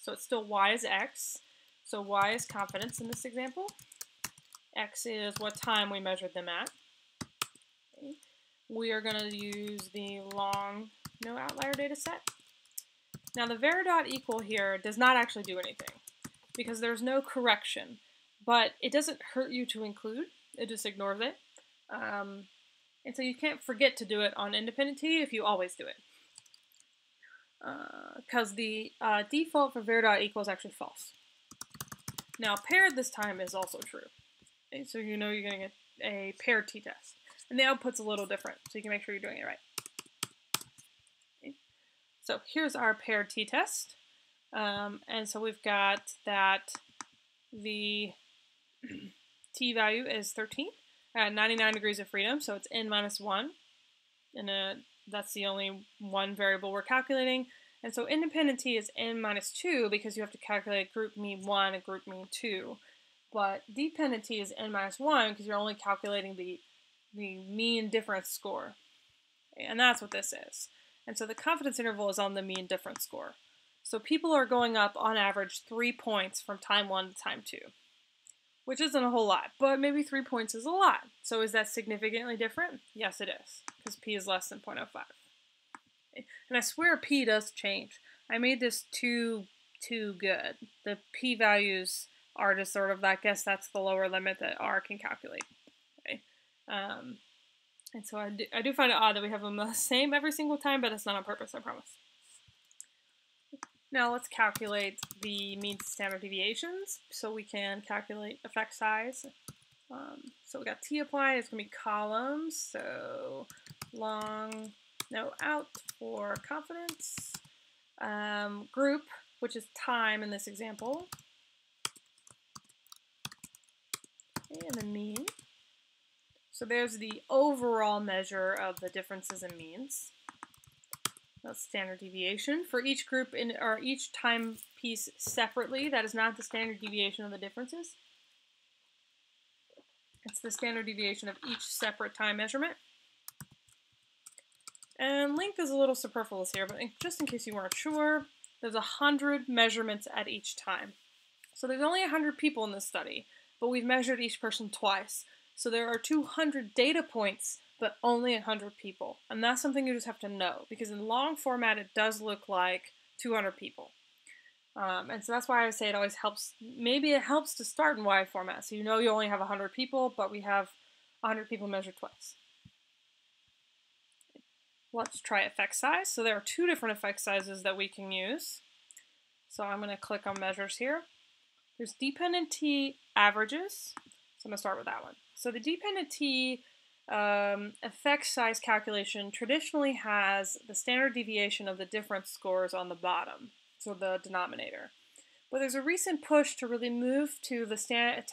So it's still y is x. So y is confidence in this example. X is what time we measured them at. Okay. We are going to use the long no outlier data set. Now the var.equal here does not actually do anything because there's no correction, but it doesn't hurt you to include. It just ignores it. And so you can't forget to do it on independent T if you always do it. Because the default for var.equal is actually false. Now paired this time is also true. So you know you're going to get a paired t-test. And the output's a little different, so you can make sure you're doing it right. Okay. So here's our paired t-test. And so we've got that the t value is 13 at 99 degrees of freedom, so it's n minus 1. And that's the only one variable we're calculating. And so independent t is n minus 2 because you have to calculate group mean 1 and group mean 2. But dependent T is n minus 1 because you're only calculating the mean difference score. And that's what this is. And so the confidence interval is on the mean difference score. So people are going up on average 3 points from time 1 to time 2. which isn't a whole lot, but maybe 3 points is a lot. So is that significantly different? Yes, it is, because p is less than 0.05. And I swear p does change. I made this too good. The p values are just sort of, I guess that's the lower limit that R can calculate. Okay. And so I do find it odd that we have them the same every single time, but it's not on purpose, I promise. Now let's calculate the mean standard deviations so we can calculate effect size. So we got t applied, it's going to be columns, so long, no out for confidence, group, which is time in this example, and the mean. So there's the overall measure of the differences in means. That's standard deviation. For each group or each time piece separately, that is not the standard deviation of the differences. It's the standard deviation of each separate time measurement. And length is a little superfluous here, but just in case you weren't sure, there's 100 measurements at each time. So there's only 100 people in this study, but we've measured each person twice. So there are 200 data points, but only 100 people. And that's something you just have to know, because in long format, it does look like 200 people. And so that's why I say it always helps. Maybe it helps to start in wide format, so you know you only have 100 people, but we have 100 people measured twice. Let's try effect size. So there are two different effect sizes that we can use. So I'm going to click on measures here. There's dependent t averages. So I'm going to start with that one. So the dependent t effect size calculation traditionally has the standard deviation of the difference scores on the bottom, so the denominator. But there's a recent push to really move to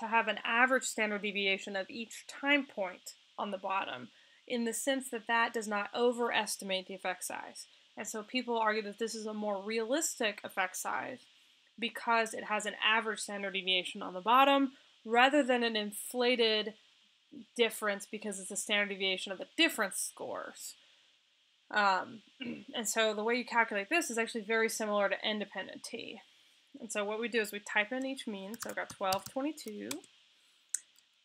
have an average standard deviation of each time point on the bottom, in the sense that that does not overestimate the effect size. And so people argue that this is a more realistic effect size because it has an average standard deviation on the bottom rather than an inflated difference because it's a standard deviation of the difference scores. And so the way you calculate this is actually very similar to independent t. And so what we do is we type in each mean. So I've got 1222,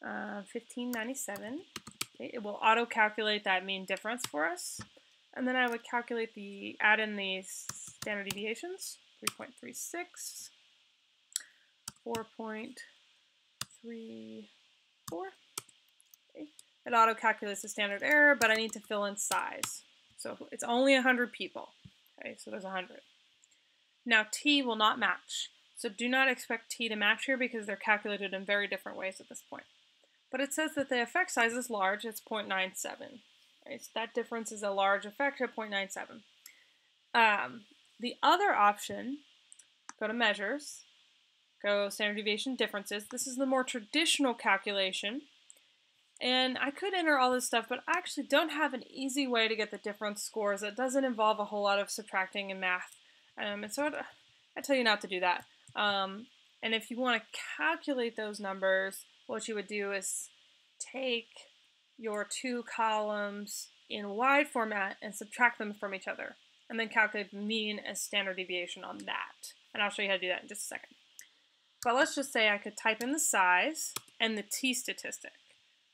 1597. Okay, it will auto-calculate that mean difference for us. And then I would calculate add in the standard deviations, 3.36, 4.34. It auto-calculates the standard error, but I need to fill in size. So it's only 100 people. Okay, so there's 100. Now t will not match. So do not expect t to match here because they're calculated in very different ways at this point. But it says that the effect size is large, it's 0.97. Right, so that difference is a large effect at 0.97. The other option, go to measures, go standard deviation differences. This is the more traditional calculation. And I could enter all this stuff, but I actually don't have an easy way to get the difference scores that doesn't involve a whole lot of subtracting and math. And so I tell you not to do that. And if you want to calculate those numbers, what you would do is take your two columns in wide format and subtract them from each other, and then calculate the mean and standard deviation on that. And I'll show you how to do that in just a second. But let's just say I could type in the size and the t statistic.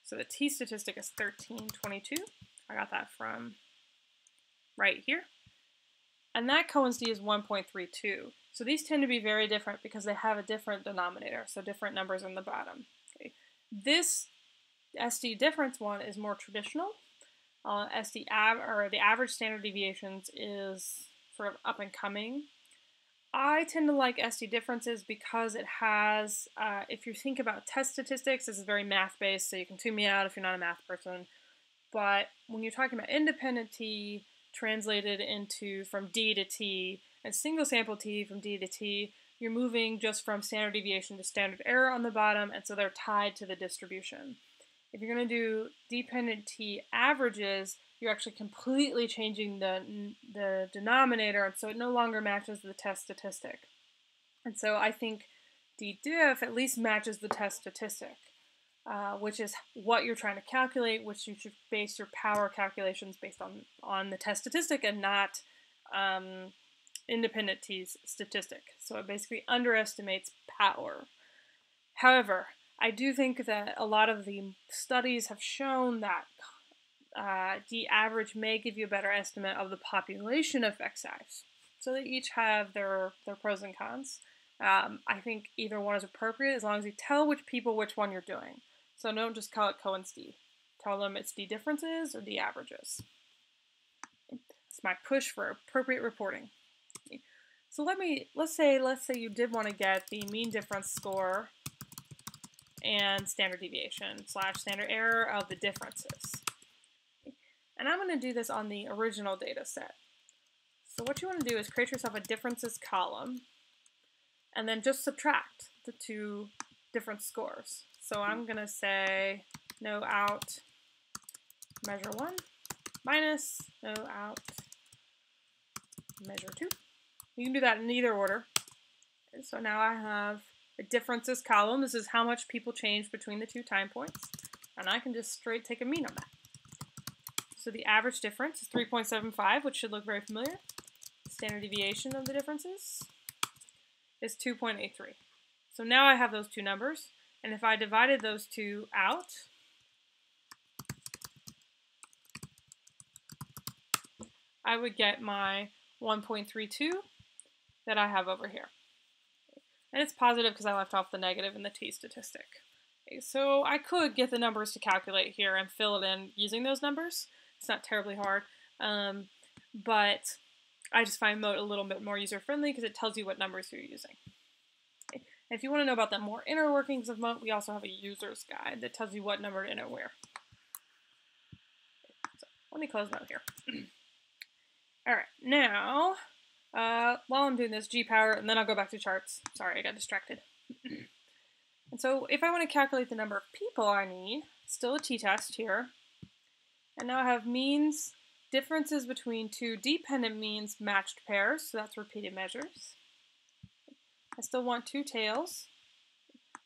So the t statistic is 1322. I got that from right here. And that Cohen's d is 1.32. So these tend to be very different because they have a different denominator, so different numbers in the bottom. This SD difference one is more traditional. The average standard deviations is sort of up and coming. I tend to like SD differences because it has, if you think about test statistics, this is very math-based, so you can tune me out if you're not a math person. But when you're talking about independent t translated into from d to t and single sample t from d to t, you're moving just from standard deviation to standard error on the bottom, and so they're tied to the distribution. If you're going to do dependent t averages, you're actually completely changing the denominator, and so it no longer matches the test statistic. And so I think ddiff at least matches the test statistic, which is what you're trying to calculate, which you should base your power calculations based on the test statistic and not independent t's statistic. So it basically underestimates power. However, I do think that a lot of the studies have shown that the average may give you a better estimate of the population effect size. So they each have their pros and cons. I think either one is appropriate as long as you tell which one you're doing. So don't just call it Cohen's D. Tell them it's D differences or D averages. It's my push for appropriate reporting. So let's say you did want to get the mean difference score and standard deviation / standard error of the differences. And I'm going to do this on the original data set. So what you want to do is create yourself a differences column and then just subtract the two different scores. So I'm going to say no out measure 1 minus no out measure 2. You can do that in either order. Okay, so now I have a differences column. This is how much people change between the two time points. And I can just straight take a mean on that. So the average difference is 3.75, which should look very familiar. Standard deviation of the differences is 2.83. So now I have those two numbers, and if I divided those two out, I would get my 1.32 that I have over here. And it's positive because I left off the negative in the T statistic. Okay, so I could get the numbers to calculate here and fill it in using those numbers. It's not terribly hard, but I just find Mote a little bit more user-friendly because it tells you what numbers you're using. Okay. If you want to know about the more inner workings of Mote, we also have a user's guide that tells you what number to enter where. Okay. So, let me close Mote here. All right, now, while I'm doing this, GPower, and then I'll go back to charts. Sorry, I got distracted. And so if I want to calculate the number of people I need, still a t-test here, and now I have means, differences between two dependent means matched pairs, so that's repeated measures. I still want two tails.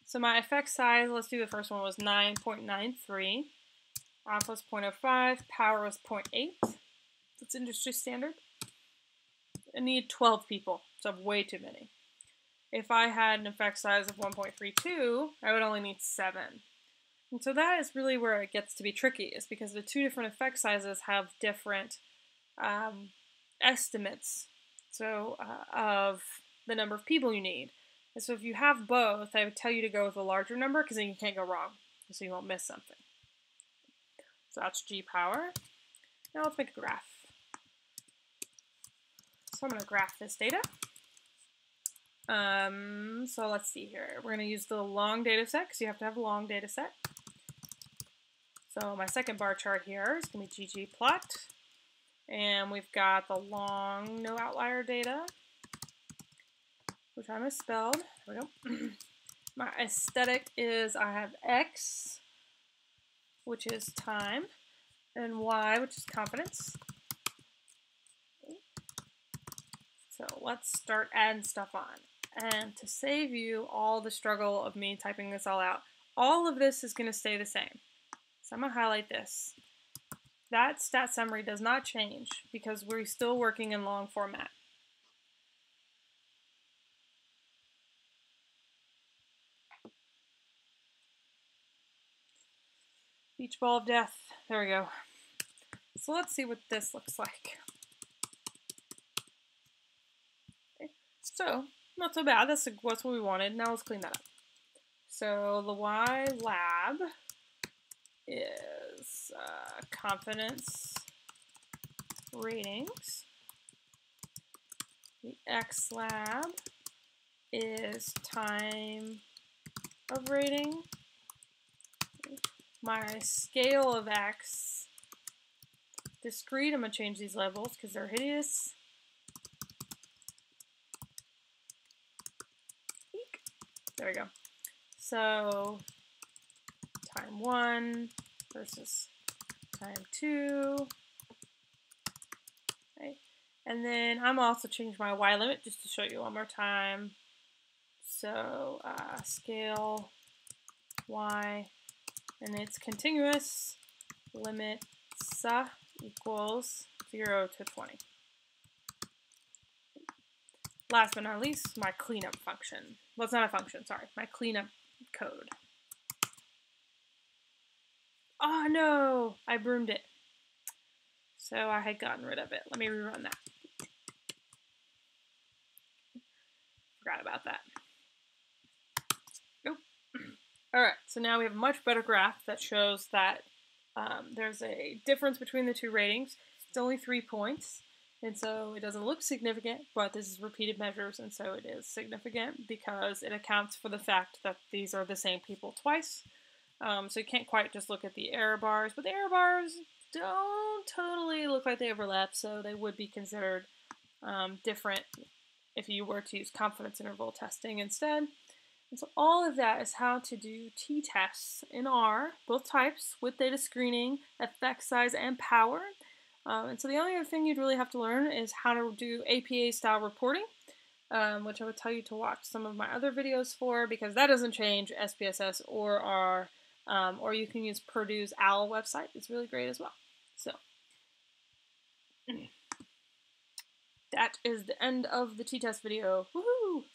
So my effect size, let's do the first one, was 9.93. Alpha was 0.05, power was 0.8. That's industry standard. I need 12 people, so I'm way too many. If I had an effect size of 1.32, I would only need 7. And so that is really where it gets to be tricky, is because the two different effect sizes have different estimates of the number of people you need. And so if you have both, I would tell you to go with a larger number because then you can't go wrong, so you won't miss something. So that's GPower. Now let's make a graph. So I'm going to graph this data. So let's see here. We're going to use the long data set because you have to have a long data set. So my second bar chart here is going to be ggplot, and we've got the long no outlier data, which I misspelled. There we go. My aesthetic is I have x, which is time, and y, which is confidence. So let's start adding stuff on. And to save you all the struggle of me typing this all out, all of this is going to stay the same. So I'm going to highlight this. That stat summary does not change because we're still working in long format. Beach ball of death. There we go. So let's see what this looks like. So, not so bad, that's what we wanted. Now let's clean that up. So the Y lab is confidence ratings. The X lab is time of rating. My scale of X, discrete, I'm gonna change these levels because they're hideous. There we go. So time 1 versus time 2. Okay. And then I'm also changing my Y limit just to show you one more time. So scale Y, and it's continuous, limit sa equals 0 to 20. Last but not least, my cleanup function. Well, it's not a function, sorry. My cleanup code. Oh no, I broomed it. So I had gotten rid of it. Let me rerun that. Forgot about that. Nope. All right, so now we have a much better graph that shows that there's a difference between the two ratings. It's only 3 points, and so it doesn't look significant, but this is repeated measures, and so it is significant because it accounts for the fact that these are the same people twice. So you can't quite just look at the error bars, but the error bars don't totally look like they overlap, so they would be considered different if you were to use confidence interval testing instead. And so all of that is how to do t-tests in R, both types, with data screening, effect size, and power. And so the only other thing you'd really have to learn is how to do APA-style reporting, which I would tell you to watch some of my other videos for, because that doesn't change SPSS or R. Or you can use Purdue's OWL website. It's really great as well. So that is the end of the t-test video. Woohoo!